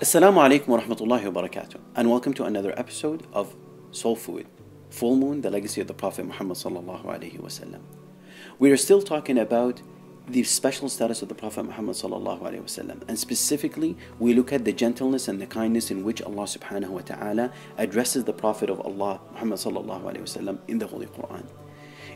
Assalamu alaikum wa rahmatullahi wa barakatuh, and welcome to another episode of Soul Food, Full Moon, the legacy of the Prophet Muhammad sallallahu alaihi wasallam. We are still talking about the special status of the Prophet Muhammad sallallahu alaihi wasallam, and specifically we look at the gentleness and the kindness in which Allah subhanahu wa ta'ala addresses the Prophet of Allah Muhammad sallallahu alaihi wasallam in the Holy Quran.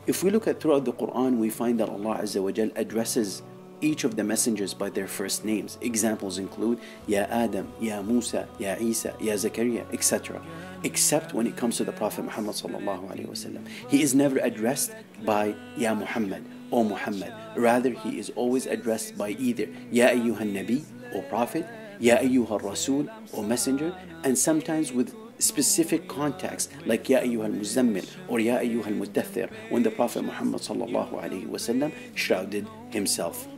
If we look at throughout the Quran, we find that Allah azza wa jal addresses each of the messengers by their first names. Examples include Ya Adam, Ya Musa, Ya Isa, Ya Zakaria, etc. Except when it comes to the Prophet Muhammad sallallahu alaihi wasallam, he is never addressed by Ya Muhammad or Muhammad. Rather, he is always addressed by either Ya Ayyuhan Nabi or Prophet, Ya Ayyuhan Rasul or Messenger, and sometimes with specific context like Ya Ayyuhal Muzammil or Ya Ayyuhal Muddathir, when the Prophet Muhammad sallallahu alaihi wasallam shrouded himself.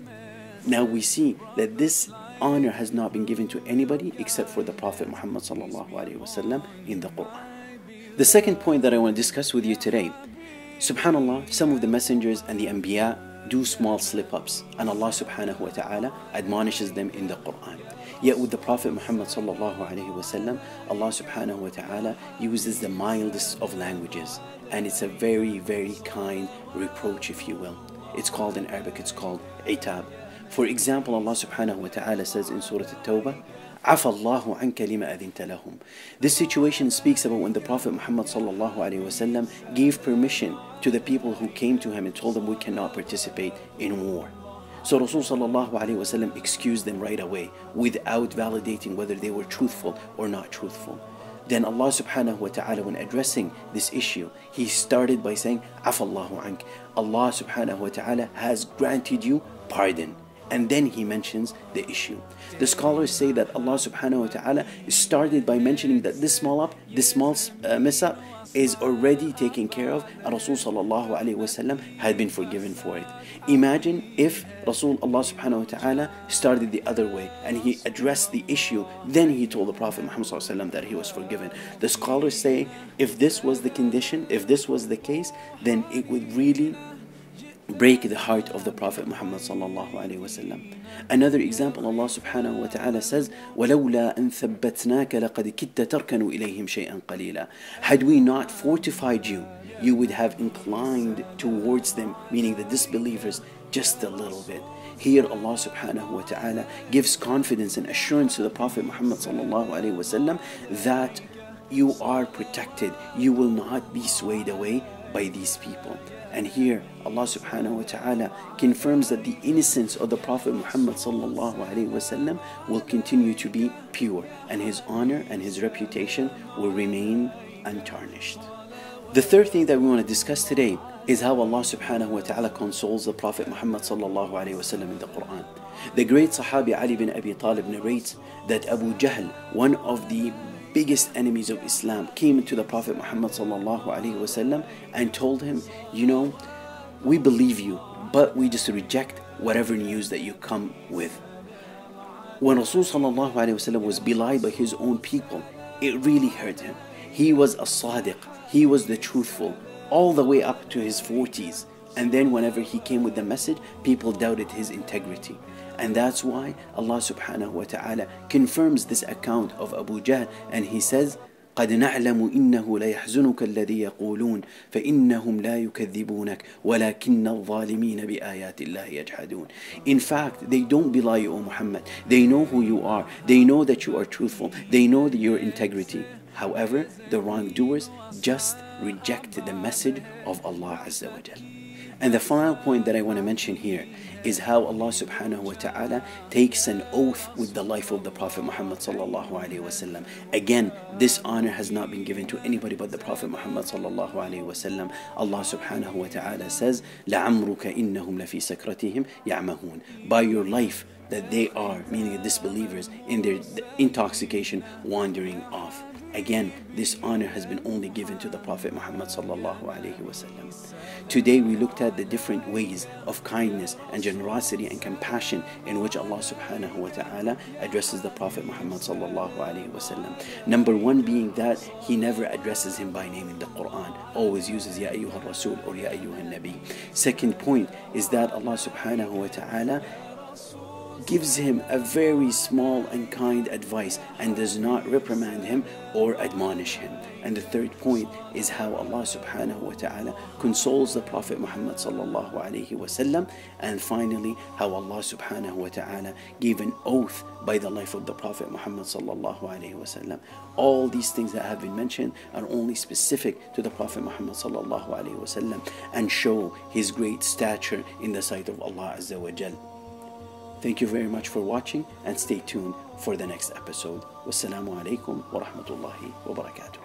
Now we see that this honor has not been given to anybody except for the Prophet Muhammad sallallahu alaihi wasallam in the Quran. The second point that I want to discuss with you today, subhanallah, some of the messengers and the anbiya do small slip-ups, and Allah subhanahu wa ta'ala admonishes them in the Quran. Yet with the Prophet Muhammad sallallahu alaihi wasallam, Allah subhanahu wa ta'ala uses the mildest of languages, and it's a very, very kind reproach, if you will. It's called in Arabic, it's called itab. For example, Allah subhanahu wa ta'ala says in Surah At-Tawbah, عَفَى اللَّهُ عَنْكَ لِمَا أَذِنْتَ لَهُمْ. This situation speaks about when the Prophet Muhammad sallallahu alaihi wasallam gave permission to the people who came to him and told them we cannot participate in war. So Rasul sallallahu alaihi wasallam excused them right away without validating whether they were truthful or not truthful. Then Allah subhanahu wa ta'ala, when addressing this issue, he started by saying, عَفَى اللَّهُ عَنْكَ. Allah subhanahu wa ta'ala has granted you pardon. And then he mentions the issue. The scholars say that Allah subhanahu wa ta'ala started by mentioning that this small mess up is already taken care of, and Rasul sallallahu alaihi wasallam had been forgiven for it. Imagine if Allah subhanahu wa ta'ala started the other way and he addressed the issue, then he told the Prophet Muhammad sallallahu alaihi wasallam that he was forgiven. The scholars say if this was the condition, if this was the case, then it would really break the heart of the Prophet Muhammad sallallahu alaihi wasallam. Another example, Allah subhanahu wa ta'ala says, وَلَوْلَا أَن ثَبَّتْنَاكَ لَقَدْ كِدْتَ تَرْكَنُوا إِلَيْهِمْ شَيْئًا قَلِيلًا. Had we not fortified you, you would have inclined towards them, meaning the disbelievers, just a little bit. Here Allah subhanahu wa ta'ala gives confidence and assurance to the Prophet Muhammad sallallahu alaihi wasallam that you are protected, you will not be swayed away by these people. And here Allah subhanahu wa ta'ala confirms that the innocence of the Prophet Muhammad sallallahu alaihi wasallam will continue to be pure, and his honor and his reputation will remain untarnished. The third thing that we want to discuss today is how Allah subhanahu wa ta'ala consoles the Prophet Muhammad sallallahu alaihi wasallam in the Quran. The great Sahabi Ali bin Abi Talib narrates that Abu Jahl, one of the biggest enemies of Islam, came to the Prophet Muhammad sallallahu alaihi wasallam and told him, you know, we believe you, but we just reject whatever news that you come with. When Rasul sallallahu alaihi wasallam was belied by his own people, it really hurt him. He was a sadiq, he was the truthful, all the way up to his 40s. And then whenever he came with the message, people doubted his integrity. And that's why Allah subhanahu wa ta'ala confirms this account of Abu Jahl, and he says, قَدْ نَعْلَمُ إِنَّهُ لَيَحْزُنُكَ الَّذِي يَقُولُونَ فَإِنَّهُمْ لَا يُكَذِّبُونَكَ وَلَكِنَّ الظَّالِمِينَ بِآيَاتِ اللَّهِ يَجْحَدُونَ. In fact, they don't belie you, O Muhammad. They know who you are. They know that you are truthful. They know your integrity. However, the wrongdoers just reject the message of Allah azza wa jal. And the final point that I want to mention here is how Allah subhanahu wa ta'ala takes an oath with the life of the Prophet Muhammad sallallahu alaihi wasallam. Again, this honor has not been given to anybody but the Prophet Muhammad sallallahu alaihi wasallam. Allah subhanahu wa ta'ala says, لَعَمْرُكَ إِنَّهُمْ لَفِي سَكْرَتِهِمْ يَعْمَهُونَ. By your life that they are, meaning the disbelievers, in their intoxication wandering off. Again, this honor has been only given to the Prophet Muhammad sallallahu alaihi wasallam. Today we looked at the different ways of kindness and generosity and compassion in which Allah subhanahu wa ta'ala addresses the Prophet Muhammad sallallahu alaihi wasallam. Number one being that he never addresses him by name in the Quran, always uses Ya Ayyuhar Rasul or Ya Ayyuhan Nabi. Second point is that Allah subhanahu wa ta'ala gives him a very small and kind advice and does not reprimand him or admonish him. And the third point is how Allah subhanahu wa ta'ala consoles the Prophet Muhammad sallallahu alayhi wa sallam. And finally, how Allah subhanahu wa ta'ala gave an oath by the life of the Prophet Muhammad sallallahu alayhi wa sallam. All these things that have been mentioned are only specific to the Prophet Muhammad sallallahu alayhi wa sallam and show his great stature in the sight of Allah azza wa jal. Thank you very much for watching and stay tuned for the next episode. Wassalamu alaikum wa rahmatullahi wa barakatuh.